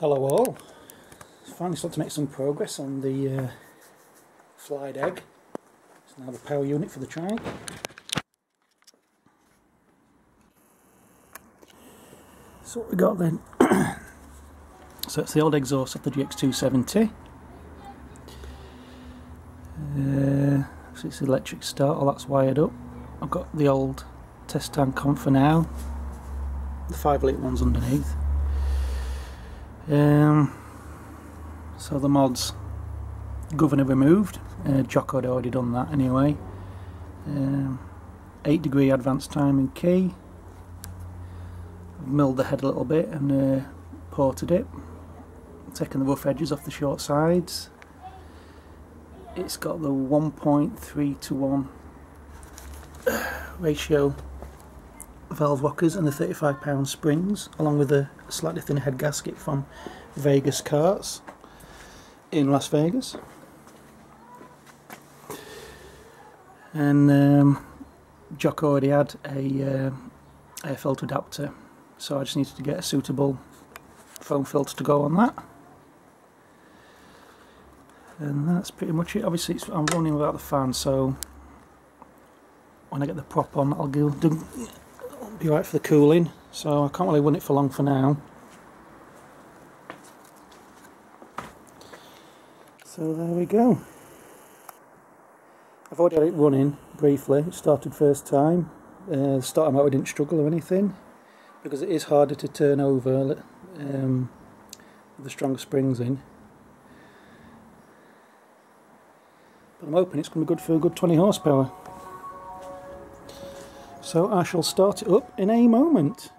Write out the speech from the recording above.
Hello all, finally started to make some progress on the Fly'D egg. It's now the power unit for the child. So what we got then, so it's the old exhaust of the GX270. So it's electric start, all that's wired up. I've got the old test tank on for now, the 5-litre one's underneath. So the mods, governor removed, Jocko had already done that anyway. 8-degree advanced timing key. I've milled the head a little bit and ported it, taking the rough edges off the short sides. It's got the 1.3:1 ratio valve rockers and the 35-pound springs, along with a slightly thin head gasket from Vegas Carts in Las Vegas. And Jock already had a air filter adapter, so I just needed to get a suitable foam filter to go on that. And that's pretty much it. Obviously I'm running without the fan, so when I get the prop on I'll be right for the cooling, so I can't really run it for long for now. So there we go. I've already had it running briefly. It started first time. Starting out I didn't struggle or anything, because it is harder to turn over with the stronger springs in. But I'm hoping it's going to be good for a good 20 horsepower. So I shall start it up in a moment.